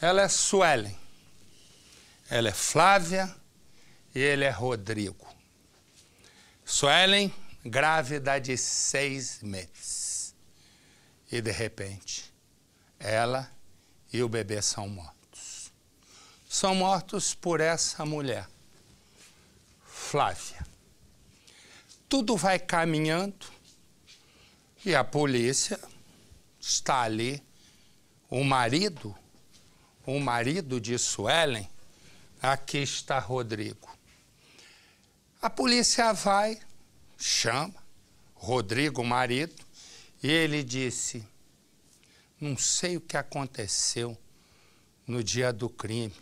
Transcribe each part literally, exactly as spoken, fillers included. Ela é Suelen, ela é Flávia e ele é Rodrigo. Suelen, grávida de seis meses. E, de repente, ela e o bebê são mortos. São mortos por essa mulher, Flávia. Tudo vai caminhando e a polícia está ali. O marido, o marido de Suelen, aqui está Rodrigo. A polícia vai, chama Rodrigo, o marido, e ele disse: não sei o que aconteceu no dia do crime.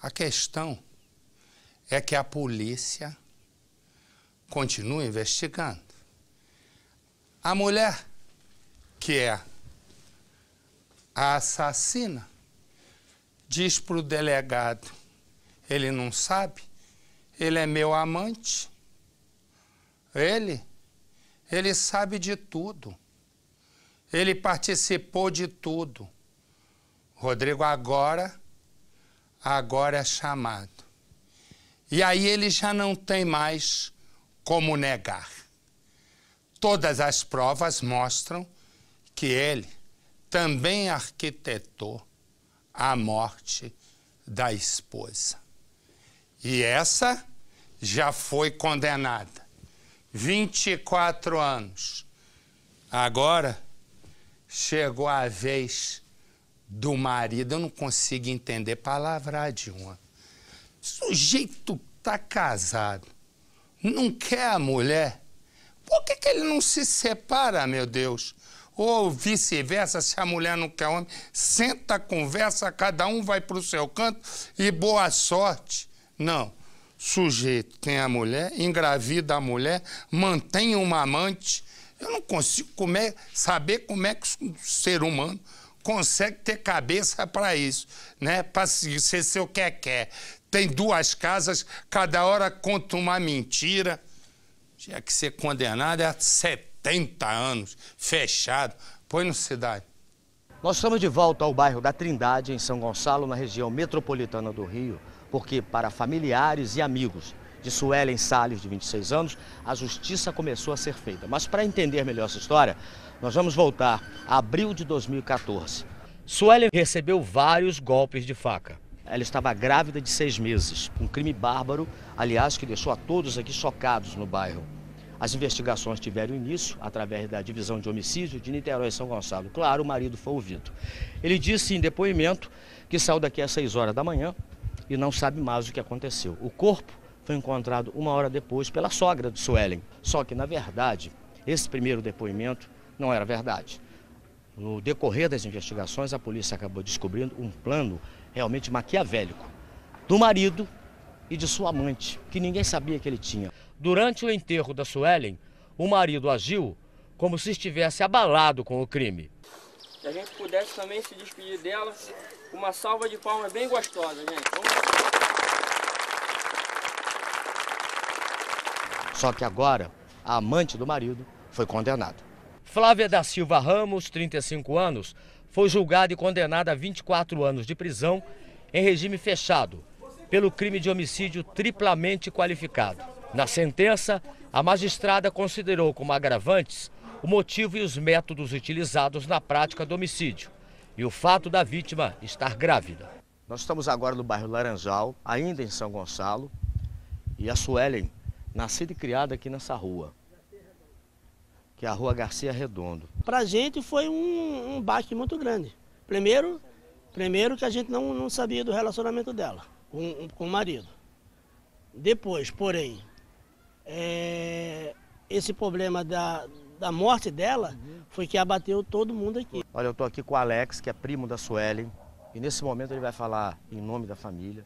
A questão é que a polícia continua investigando. A mulher, que é a assassina, diz para o delegado: ele não sabe, ele é meu amante. Ele, ele sabe de tudo. Ele participou de tudo. Rodrigo agora, agora é chamado. E aí ele já não tem mais como negar. Todas as provas mostram que ele também arquitetou a morte da esposa. E essa já foi condenada. vinte e quatro anos. Agora chegou a vez do marido. Eu não consigo entender palavra de uma. O sujeito tá casado, não quer a mulher. Por que que ele não se separa, meu Deus? Ou vice-versa, se a mulher não quer homem, senta, conversa, cada um vai para o seu canto e boa sorte. Não. Sujeito tem a mulher, engravida a mulher, mantém uma amante. Eu não consigo comer, saber como é que um ser humano consegue ter cabeça para isso, né? Para ser seu que quer. Tem duas casas, cada hora conta uma mentira. Tinha que ser condenado a setenta anos, fechado. Põe no Cidade. Nós estamos de volta ao bairro da Trindade, em São Gonçalo, na região metropolitana do Rio, porque para familiares e amigos de Suelen Salles, de vinte e seis anos, a justiça começou a ser feita. Mas para entender melhor essa história, nós vamos voltar a abril de dois mil e quatorze. Suelen recebeu vários golpes de faca. Ela estava grávida de seis meses, um crime bárbaro, aliás, que deixou a todos aqui chocados no bairro. As investigações tiveram início através da divisão de homicídio de Niterói e São Gonçalo. Claro, o marido foi ouvido. Ele disse em depoimento que saiu daqui às seis horas da manhã e não sabe mais o que aconteceu. O corpo foi encontrado uma hora depois pela sogra de Suelen. Só que, na verdade, esse primeiro depoimento não era verdade. No decorrer das investigações, a polícia acabou descobrindo um plano realmente maquiavélico do marido e de sua amante, que ninguém sabia que ele tinha. Durante o enterro da Suelen, o marido agiu como se estivesse abalado com o crime. Se a gente pudesse também se despedir dela, uma salva de palmas bem gostosa, gente. Vamos... Só que agora, a amante do marido foi condenada. Flávia da Silva Ramos, trinta e cinco anos, foi julgada e condenada a vinte e quatro anos de prisão em regime fechado pelo crime de homicídio triplamente qualificado. Na sentença, a magistrada considerou como agravantes o motivo e os métodos utilizados na prática do homicídio e o fato da vítima estar grávida. Nós estamos agora no bairro Laranjal, ainda em São Gonçalo, e a Suelen, nascida e criada aqui nessa rua, que é a Rua Garcia Redondo. Para a gente foi um, um baque muito grande. Primeiro, primeiro que a gente não, não sabia do relacionamento dela com, com o marido. Depois, porém, é, esse problema da... da morte dela, foi que abateu todo mundo aqui. Olha, eu estou aqui com o Alex, que é primo da Suelen, e nesse momento ele vai falar em nome da família,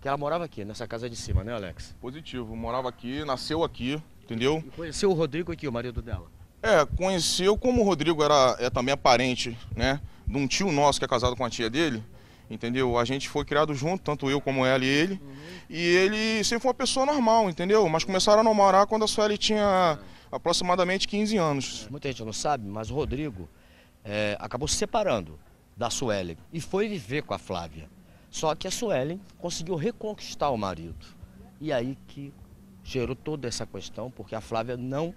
que ela morava aqui, nessa casa de cima, né, Alex? Positivo, morava aqui, nasceu aqui, entendeu? E conheceu o Rodrigo aqui, o marido dela? É, conheceu, como o Rodrigo era, é também parente, né, de um tio nosso que é casado com a tia dele, entendeu? A gente foi criado junto, tanto eu como ela e ele, uhum. E ele sempre foi uma pessoa normal, entendeu? Mas começaram a namorar quando a Suelen tinha... aproximadamente quinze anos. Muita gente não sabe, mas o Rodrigo é, acabou se separando da Suelen e foi viver com a Flávia. Só que a Suelen conseguiu reconquistar o marido. E aí que gerou toda essa questão, porque a Flávia não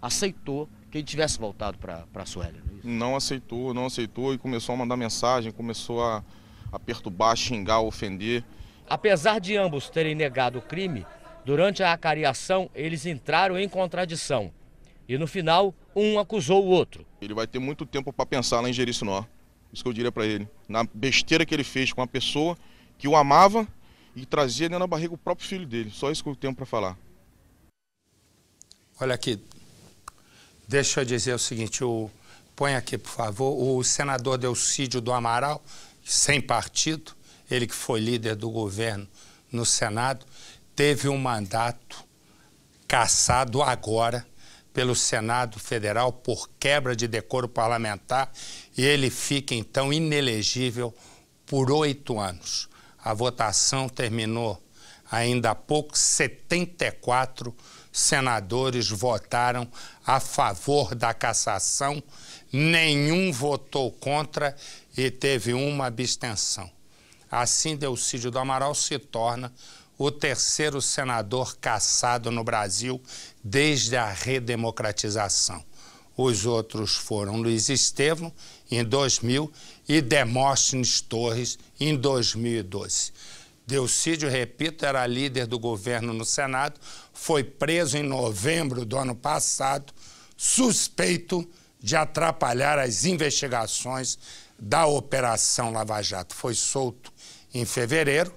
aceitou que ele tivesse voltado para a Suelen. Não aceitou, não aceitou e começou a mandar mensagem, começou a, a perturbar, xingar, ofender. Apesar de ambos terem negado o crime, durante a acareação eles entraram em contradição. E no final, um acusou o outro. Ele vai ter muito tempo para pensar na Jericinó. Isso que eu diria para ele. Na besteira que ele fez com uma pessoa que o amava e trazia dentro da barriga o próprio filho dele. Só isso que eu tenho para falar. Olha aqui, deixa eu dizer o seguinte, o... põe aqui, por favor, o senador Delcídio do Amaral, sem partido, ele que foi líder do governo no Senado, teve um mandato cassado agora pelo Senado Federal por quebra de decoro parlamentar e ele fica, então, inelegível por oito anos. A votação terminou ainda há pouco, setenta e quatro senadores votaram a favor da cassação, nenhum votou contra e teve uma abstenção. Assim, Delcídio do Amaral se torna o terceiro senador cassado no Brasil desde a redemocratização. Os outros foram Luiz Estêvão, em dois mil, e Demóstenes Torres, em dois mil e doze. Delcídio, repito, era líder do governo no Senado, foi preso em novembro do ano passado, suspeito de atrapalhar as investigações da Operação Lava Jato. Foi solto em fevereiro,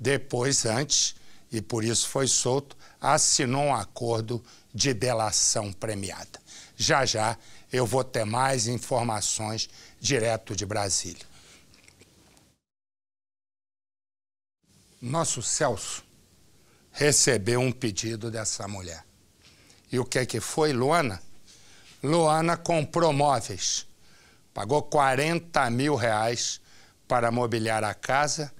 depois, antes, e por isso foi solto, assinou um acordo de delação premiada. Já já eu vou ter mais informações direto de Brasília. Nosso Celso recebeu um pedido dessa mulher. E o que é que foi, Luana? Luana comprou móveis. Pagou quarenta mil reais para mobiliar a casa.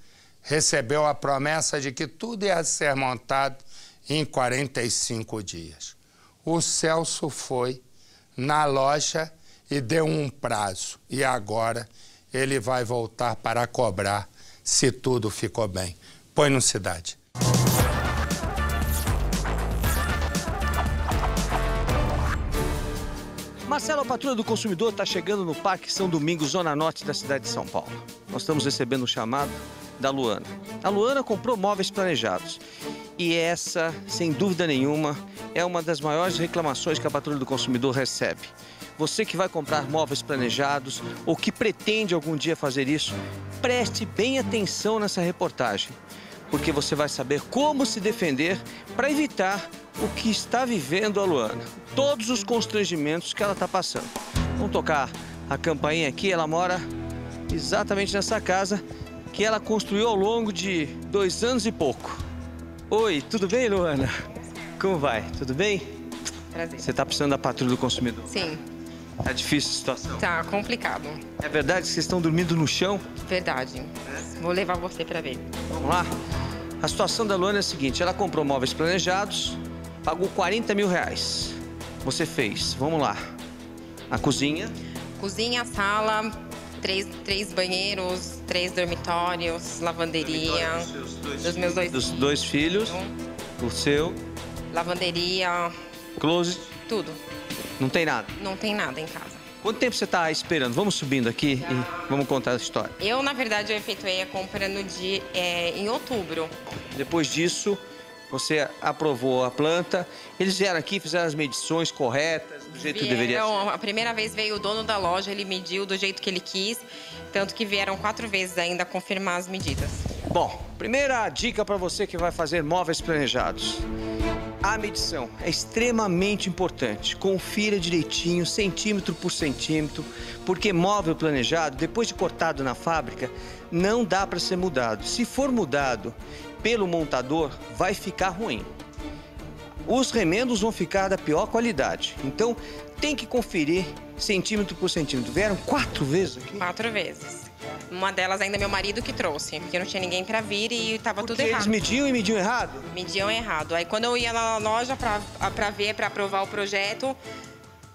Recebeu a promessa de que tudo ia ser montado em quarenta e cinco dias. O Celso foi na loja e deu um prazo. E agora ele vai voltar para cobrar se tudo ficou bem. Põe no Cidade. Marcelo, a Patrulha do Consumidor está chegando no Parque São Domingos, zona norte da cidade de São Paulo. Nós estamos recebendo um chamado da Luana. A Luana comprou móveis planejados. E essa, sem dúvida nenhuma, é uma das maiores reclamações que a Patrulha do Consumidor recebe. Você que vai comprar móveis planejados ou que pretende algum dia fazer isso, preste bem atenção nessa reportagem, porque você vai saber como se defender para evitar o que está vivendo a Luana, todos os constrangimentos que ela está passando. Vamos tocar a campainha aqui, ela mora exatamente nessa casa que ela construiu ao longo de dois anos e pouco. Oi, tudo bem, Luana? Como vai? Tudo bem? Prazer. Você está precisando da Patrulha do Consumidor? Sim. Tá difícil a situação? Tá complicado. É verdade que vocês estão dormindo no chão? Verdade. É. Vou levar você pra ver. Vamos lá? A situação da Luana é a seguinte, ela comprou móveis planejados, pagou quarenta mil reais. Você fez, vamos lá. A cozinha? Cozinha, sala, três, três banheiros, três dormitórios, lavanderia. Dormitório dos, dois dos meus dois filhos. Dos dois filhos, o seu. Lavanderia. Closet. Tudo. Não tem nada? Não tem nada em casa. Quanto tempo você está esperando? Vamos subindo aqui Já. e vamos contar a história. Eu, na verdade, eu efetuei a compra no dia, é, em outubro. Depois disso, você aprovou a planta. Eles vieram aqui, fizeram as medições corretas, do jeito vieram, que deveria ser. A primeira vez veio o dono da loja, ele mediu do jeito que ele quis. Tanto que vieram quatro vezes ainda confirmar as medidas. Bom, primeira dica para você que vai fazer móveis planejados. A medição é extremamente importante. Confira direitinho, centímetro por centímetro, porque móvel planejado, depois de cortado na fábrica, não dá para ser mudado. Se for mudado pelo montador, vai ficar ruim. Os remendos vão ficar da pior qualidade. Então, tem que conferir centímetro por centímetro. Vieram quatro vezes aqui? Quatro vezes. Uma delas ainda meu marido que trouxe, porque não tinha ninguém pra vir e tava porque tudo errado. Eles mediam e mediam errado? Mediam errado. Aí quando eu ia na loja pra, pra ver, pra aprovar o projeto,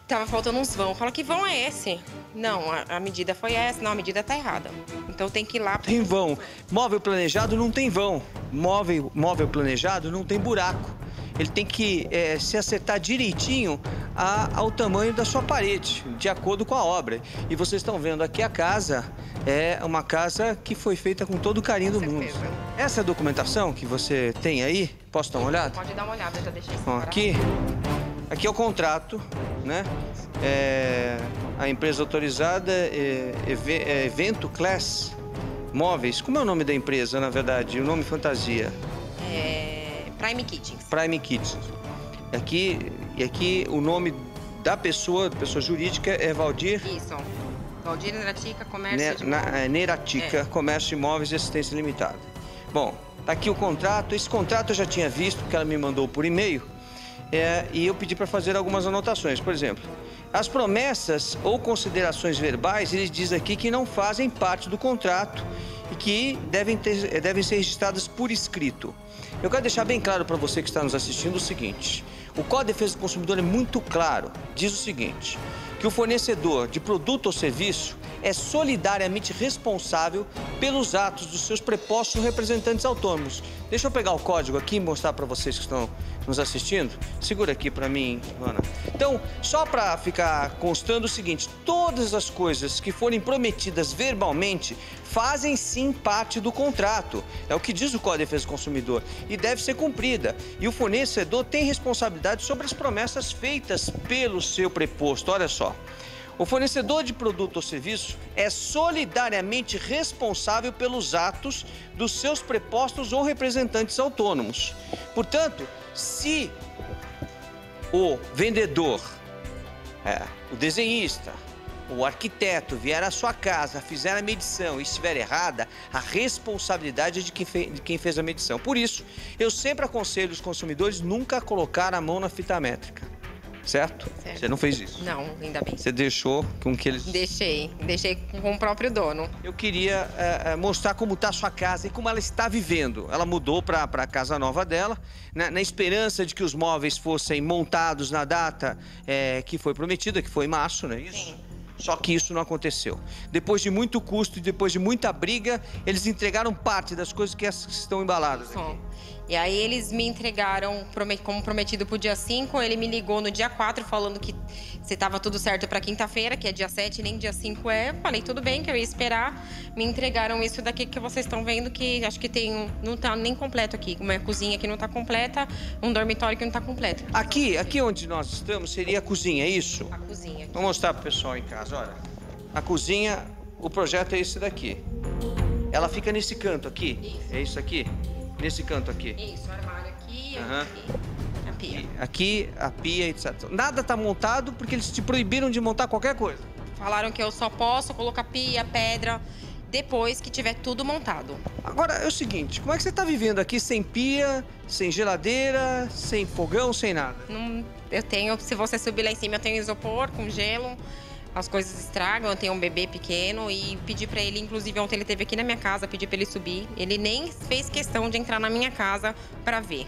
tava faltando uns vão. Fala, que vão é esse? Não, a, a medida foi essa, não, a medida está errada. Então tem que ir lá... Pra... Tem vão. Móvel planejado não tem vão. Móvel, móvel planejado não tem buraco. Ele tem que é, se acertar direitinho a, ao tamanho da sua parede, de acordo com a obra. E vocês estão vendo aqui a casa, é uma casa que foi feita com todo o carinho do mundo. Essa documentação que você tem aí, posso dar uma olhada? Pode dar uma olhada, eu já deixei separado. Aqui, aqui é o contrato, né? É, a empresa autorizada é, é Evento Class Móveis. Como é o nome da empresa, na verdade? O nome fantasia? É... Prime Kids. Prime Kids. Aqui, e aqui o nome da pessoa, pessoa jurídica, é Valdir... Isso. Valdir Neiratica Comércio... Ne... Neiratica é. Comércio de Imóveis e Assistência Limitada. Bom, tá aqui o contrato. Esse contrato eu já tinha visto, porque ela me mandou por e-mail. É, e eu pedi para fazer algumas anotações. Por exemplo, as promessas ou considerações verbais, eles dizem aqui que não fazem parte do contrato e que devem, ter, devem ser registradas por escrito. Eu quero deixar bem claro para você que está nos assistindo o seguinte. O Código de Defesa do Consumidor é muito claro. Diz o seguinte, que o fornecedor de produto ou serviço é solidariamente responsável pelos atos dos seus prepostos representantes autônomos. Deixa eu pegar o código aqui e mostrar para vocês que estão nos assistindo. Segura aqui para mim, Luana. Então, só para ficar constando o seguinte, todas as coisas que forem prometidas verbalmente fazem sim parte do contrato. É o que diz o Código de Defesa do Consumidor e deve ser cumprida. E o fornecedor tem responsabilidade sobre as promessas feitas pelo seu preposto. Olha só. O fornecedor de produto ou serviço é solidariamente responsável pelos atos dos seus prepostos ou representantes autônomos. Portanto, se o vendedor, é, o desenhista, o arquiteto vier à sua casa, fizer a medição e estiver errada, a responsabilidade é de quem, fez, de quem fez a medição. Por isso, eu sempre aconselho os consumidores nunca colocar a mão na fita métrica. Certo? Certo? Você não fez isso? Não, ainda bem. Você deixou com que eles... Deixei, deixei com o próprio dono. Eu queria é, mostrar como está a sua casa e como ela está vivendo. Ela mudou para a casa nova dela, na, na esperança de que os móveis fossem montados na data é, que foi prometida, que foi em março, não é isso? Sim. Só que isso não aconteceu. Depois de muito custo e depois de muita briga, eles entregaram parte das coisas que estão embaladas aqui. E aí eles me entregaram, como prometido, para o dia cinco. Ele me ligou no dia quatro falando que se estava tudo certo para quinta-feira, que é dia sete, nem dia cinco é. Falei, tudo bem, que eu ia esperar. Me entregaram isso daqui que vocês estão vendo, que acho que tem, não está nem completo aqui. Uma cozinha que não está completa, um dormitório que não está completo. Aqui, aqui onde nós estamos seria a cozinha, é isso? A cozinha. Aqui. Vou mostrar para o pessoal em casa, olha. A cozinha, o projeto é esse daqui. Ela fica nesse canto aqui, isso. É isso aqui? Nesse canto aqui. Isso, o armário aqui, uhum. Aqui, a pia. Aqui, a pia, etcétera. Nada tá montado porque eles te proibiram de montar qualquer coisa. Falaram que eu só posso colocar pia, pedra, depois que tiver tudo montado. Agora, é o seguinte, como é que você tá vivendo aqui sem pia, sem geladeira, sem fogão, sem nada? Não, eu tenho, se você subir lá em cima, eu tenho isopor com gelo. As coisas estragam, eu tenho um bebê pequeno e pedi pra ele, inclusive ontem ele esteve aqui na minha casa, pedi pra ele subir. Ele nem fez questão de entrar na minha casa pra ver,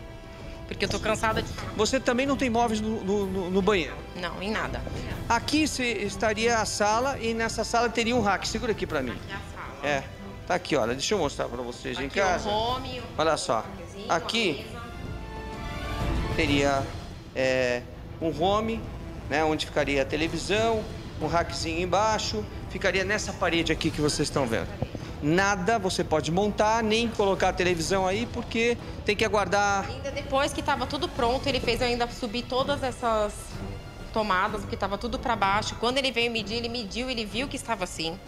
porque eu tô cansada de... Você também não tem móveis no, no, no banheiro? Não, em nada. Aqui se estaria a sala e nessa sala teria um rack. Segura aqui pra mim. Aqui é a sala. É, tá aqui, olha, deixa eu mostrar pra vocês aqui em casa. Aqui é o home. Olha só, aqui teria é, um home, né, onde ficaria a televisão. Um rackzinho embaixo, ficaria nessa parede aqui que vocês estão vendo. Nada você pode montar, nem colocar a televisão aí, porque tem que aguardar... Ainda depois que estava tudo pronto, ele fez eu ainda subir todas essas tomadas, porque estava tudo para baixo. Quando ele veio medir, ele mediu, ele viu que estava assim.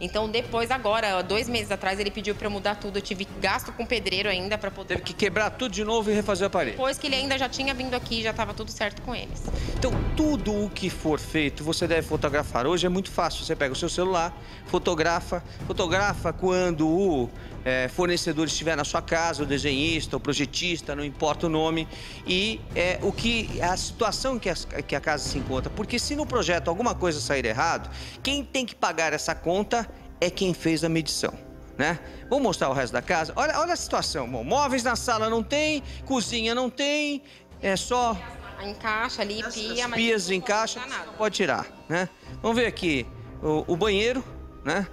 Então, depois, agora, dois meses atrás, ele pediu para eu mudar tudo. Eu tive gasto com pedreiro ainda para poder... Teve que quebrar tudo de novo e refazer a parede. Depois que ele ainda já tinha vindo aqui, já estava tudo certo com eles. Então, tudo o que for feito, você deve fotografar. Hoje é muito fácil. Você pega o seu celular, fotografa. Fotografa quando o é, fornecedor estiver na sua casa, o desenhista, o projetista, não importa o nome. E é, o que, a situação que a, que a casa se encontra. Porque se no projeto alguma coisa sair errado, quem tem que pagar essa conta é quem fez a medição, né? Vou mostrar o resto da casa. Olha, olha a situação, bom, móveis na sala não tem, cozinha não tem, é só... Encaixa ali, pia, mas... Pias encaixa, pode tirar, né? Vamos ver aqui o, o banheiro, né?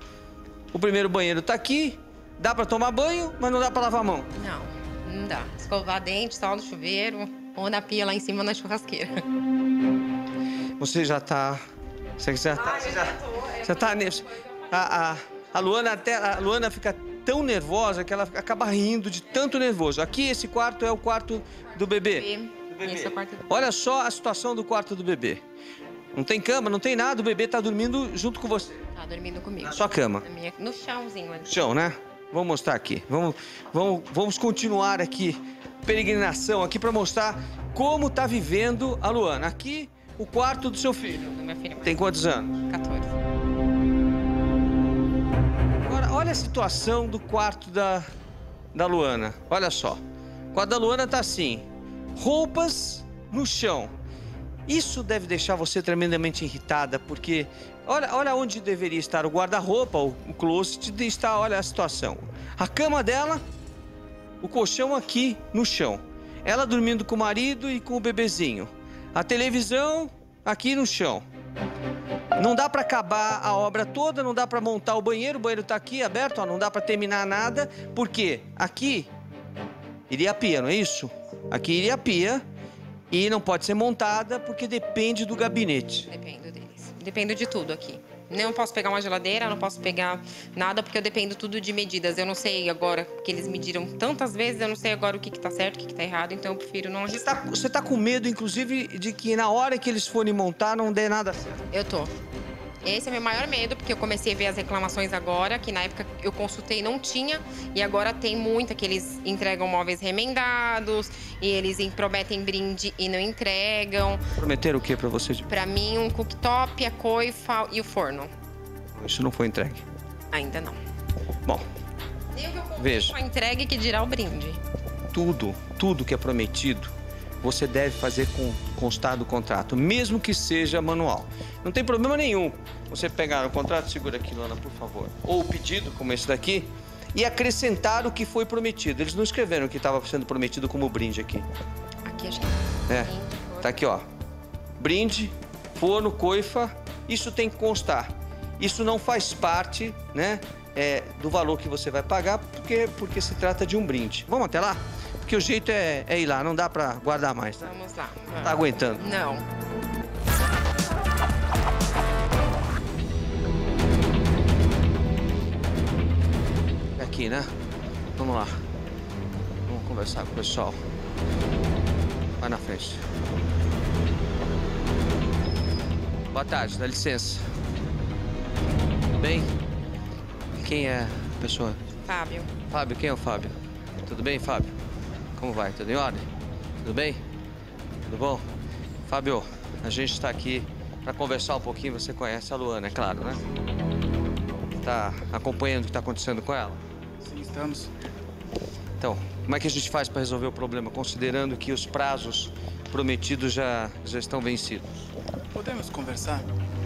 O primeiro banheiro tá aqui, dá pra tomar banho, mas não dá pra lavar a mão. Não, não dá. Escovar dente, só no chuveiro ou na pia lá em cima na churrasqueira. Você já tá... Você já tá... Ah, você já, já, tô, já tá... A, a, a, Luana até, a Luana fica tão nervosa que ela acaba rindo de tanto nervoso. Aqui, esse quarto é o quarto do bebê. Do bebê. Esse é o quarto do bebê. Olha só a situação do quarto do bebê. Não tem cama, não tem nada, o bebê tá dormindo junto com você. Tá dormindo comigo. Na sua cama. Na minha... No chãozinho ali. Chão, né? Vamos mostrar aqui. Vamos, vamos, vamos continuar aqui, peregrinação aqui pra mostrar como tá vivendo a Luana. Aqui, o quarto do seu filho. Do meu filho. Tem quantos anos? quatorze. Agora, olha a situação do quarto da, da Luana. Olha só. O quarto da Luana tá assim, roupas no chão. Isso deve deixar você tremendamente irritada, porque olha, olha onde deveria estar o guarda-roupa, o, o closet, está, olha a situação. A cama dela, o colchão aqui no chão. Ela dormindo com o marido e com o bebezinho. A televisão aqui no chão. Não dá para acabar a obra toda, não dá para montar o banheiro, o banheiro tá aqui aberto, ó, não dá para terminar nada, porque aqui iria a pia, não é isso? Aqui iria a pia. E não pode ser montada porque depende do gabinete. Dependo deles. Dependo de tudo aqui. Não posso pegar uma geladeira, não posso pegar nada, porque eu dependo tudo de medidas. Eu não sei agora, porque eles mediram tantas vezes, eu não sei agora o que que tá certo, o que que tá errado, então eu prefiro não arriscar. Você tá, você tá com medo, inclusive, de que na hora que eles forem montar não dê nada certo? Eu tô. Esse é meu maior medo, porque eu comecei a ver as reclamações agora, que na época eu consultei não tinha, e agora tem muita, que eles entregam móveis remendados, e eles prometem brinde e não entregam. Prometeram o que pra você? Pra mim, um cooktop, a coifa e o forno. Isso não foi entregue? Ainda não. Bom, nem o que eu consigo a entregue que dirá o brinde. Tudo, tudo que é prometido, você deve fazer constar do contrato, mesmo que seja manual. Não tem problema nenhum você pegar o contrato, segura aqui, Luana, por favor, ou o pedido, como esse daqui, e acrescentar o que foi prometido. Eles não escreveram o que estava sendo prometido como brinde aqui. Aqui, acho que é. Tá aqui, ó. Brinde, forno, coifa, isso tem que constar. Isso não faz parte, né, é, do valor que você vai pagar, porque, porque se trata de um brinde. Vamos até lá? Porque o jeito é, é ir lá, não dá pra guardar mais. Tá? Vamos lá. Vamos. Tá aguentando? Não. Aqui, né? Vamos lá. Vamos conversar com o pessoal. Vai na frente. Boa tarde, dá licença. Tudo bem? Quem é a pessoa? Fábio. Fábio, quem é o Fábio? Tudo bem, Fábio? Como vai? Tudo em ordem? Tudo bem? Tudo bom? Fábio, a gente está aqui para conversar um pouquinho. Você conhece a Luana, é claro, né? Tá acompanhando o que está acontecendo com ela? Sim, estamos. Então, como é que a gente faz para resolver o problema, considerando que os prazos prometidos já, já estão vencidos? Podemos conversar?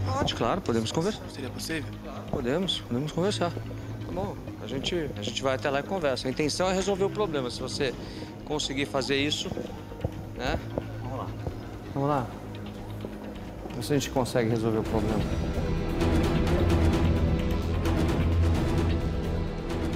Pode, claro, podemos conversar. Seria possível? Claro, podemos, podemos conversar. Tá bom, a gente, a gente vai até lá e conversa. A intenção é resolver o problema, se você... conseguir fazer isso, né? Vamos lá. Vamos lá. Vamos ver se a gente consegue resolver o problema.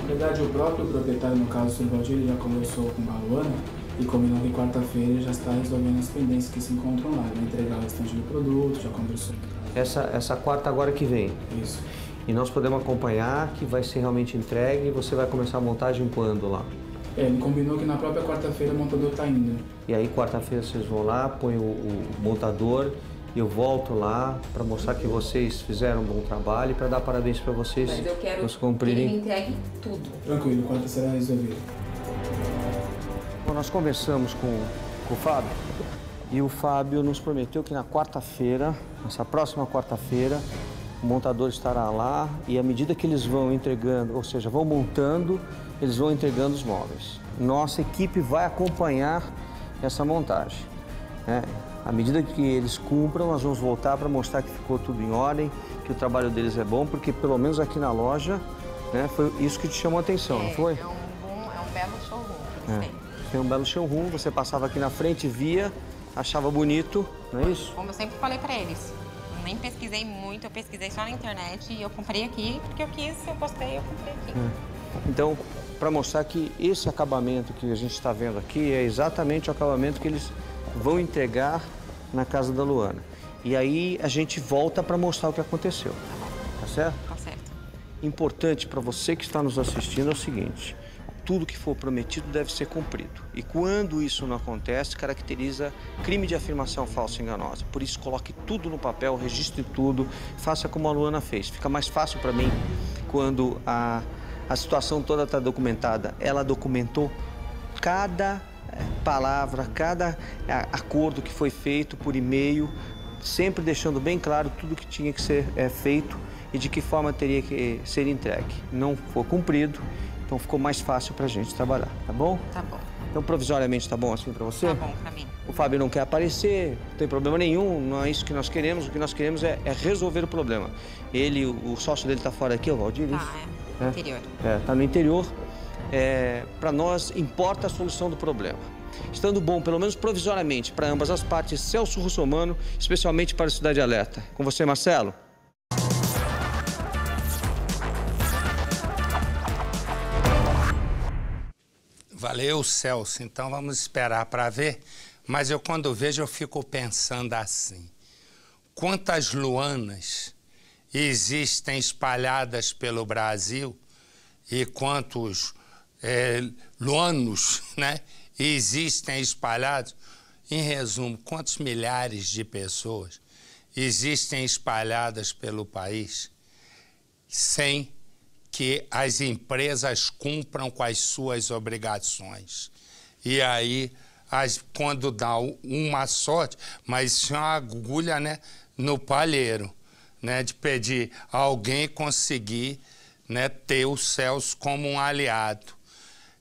Na verdade, o próprio proprietário, no caso, o senhor Valdir, ele já conversou com a Luana e combinou que quarta-feira já está resolvendo as pendências que se encontram lá. Vai entregar o restante do produto, já conversou. Essa, essa quarta agora que vem? Isso. E nós podemos acompanhar que vai ser realmente entregue e você vai começar a montagem quando lá? É, ele combinou que na própria quarta-feira o montador tá indo. E aí quarta-feira vocês vão lá, põem o, o montador, eu volto lá para mostrar que vocês fizeram um bom trabalho e para dar parabéns para vocês. Mas eu quero que ele entregue tudo. Tranquilo, quarta será resolvido. Bom, nós conversamos com, com o Fábio e o Fábio nos prometeu que na quarta-feira, nessa próxima quarta-feira, o montador estará lá e à medida que eles vão entregando, ou seja, vão montando, eles vão entregando os móveis. Nossa equipe vai acompanhar essa montagem, né? À medida que eles cumpram, nós vamos voltar para mostrar que ficou tudo em ordem, que o trabalho deles é bom, porque pelo menos aqui na loja, né, foi isso que te chamou a atenção, é, não foi? É um, bom, é um belo showroom. É. Tem um belo showroom, você passava aqui na frente, via, achava bonito, não é isso? Como eu sempre falei para eles, nem pesquisei muito, eu pesquisei só na internet e eu comprei aqui porque eu quis, eu gostei, eu comprei aqui. É. Então, para mostrar que esse acabamento que a gente está vendo aqui é exatamente o acabamento que eles vão entregar na casa da Luana. E aí a gente volta para mostrar o que aconteceu, tá certo? Tá certo. Importante para você que está nos assistindo é o seguinte: tudo que for prometido deve ser cumprido. E quando isso não acontece, caracteriza crime de afirmação falsa e enganosa. Por isso, coloque tudo no papel, registre tudo, faça como a Luana fez. Fica mais fácil para mim quando a, a situação toda está documentada. Ela documentou cada palavra, cada acordo que foi feito por e-mail, sempre deixando bem claro tudo que tinha que ser é, feito e de que forma teria que ser entregue. Não foi cumprido. Então ficou mais fácil pra gente trabalhar, tá bom? Tá bom. Então provisoriamente tá bom assim pra você? Tá bom pra mim. O Fábio não quer aparecer, não tem problema nenhum, não é isso que nós queremos. O que nós queremos é, é resolver o problema. Ele, o, o sócio dele tá fora aqui, o Valdir? Ah, é, é. Interior. É, tá no interior. É, pra nós importa a solução do problema. Estando bom, pelo menos provisoriamente, pra ambas as partes, Celso Russomano, especialmente para a Cidade Alerta. Com você, Marcelo. Valeu, Celso. Então vamos esperar para ver. Mas eu, quando vejo, eu fico pensando assim: quantas Luanas existem espalhadas pelo Brasil e quantos é, Luanos, né, existem espalhados? Em resumo, quantos milhares de pessoas existem espalhadas pelo país sem que as empresas cumpram com as suas obrigações. E aí, as, quando dá uma sorte, mas isso é uma agulha, né, no palheiro, né, de pedir a alguém conseguir, né, ter o Celso como um aliado.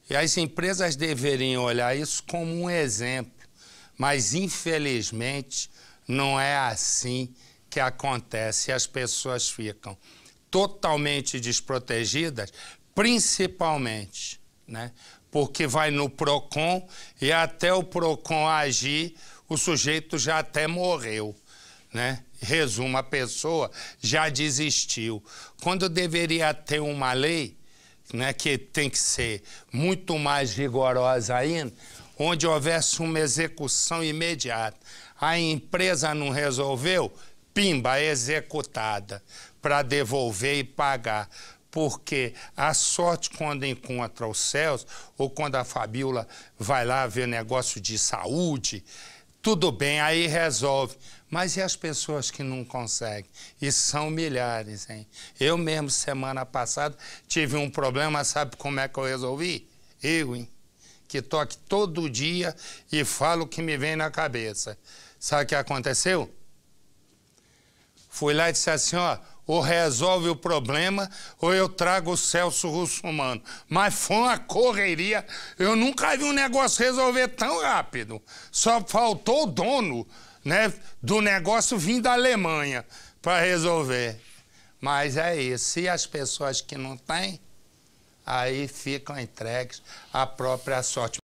E as empresas deveriam olhar isso como um exemplo, mas, infelizmente, não é assim que acontece e as pessoas ficam totalmente desprotegidas, principalmente, né? Porque vai no PROCON e até o PROCON agir, o sujeito já até morreu, né? Resumo, a pessoa já desistiu. Quando deveria ter uma lei, né, que tem que ser muito mais rigorosa ainda, onde houvesse uma execução imediata. A empresa não resolveu, pimba, executada, para devolver e pagar. Porque a sorte, quando encontra o Celso, ou quando a Fabiola vai lá ver negócio de saúde, tudo bem, aí resolve. Mas e as pessoas que não conseguem? E são milhares, hein? Eu mesmo, semana passada, tive um problema, sabe como é que eu resolvi? Eu, hein? Que toque todo dia e falo o que me vem na cabeça. Sabe o que aconteceu? Fui lá e disse assim, ó, ou resolve o problema ou eu trago o Celso Russomano. Mas foi uma correria. Eu nunca vi um negócio resolver tão rápido. Só faltou o dono, né, do negócio vir da Alemanha para resolver. Mas é isso. E as pessoas que não têm, aí ficam entregues à própria sorte.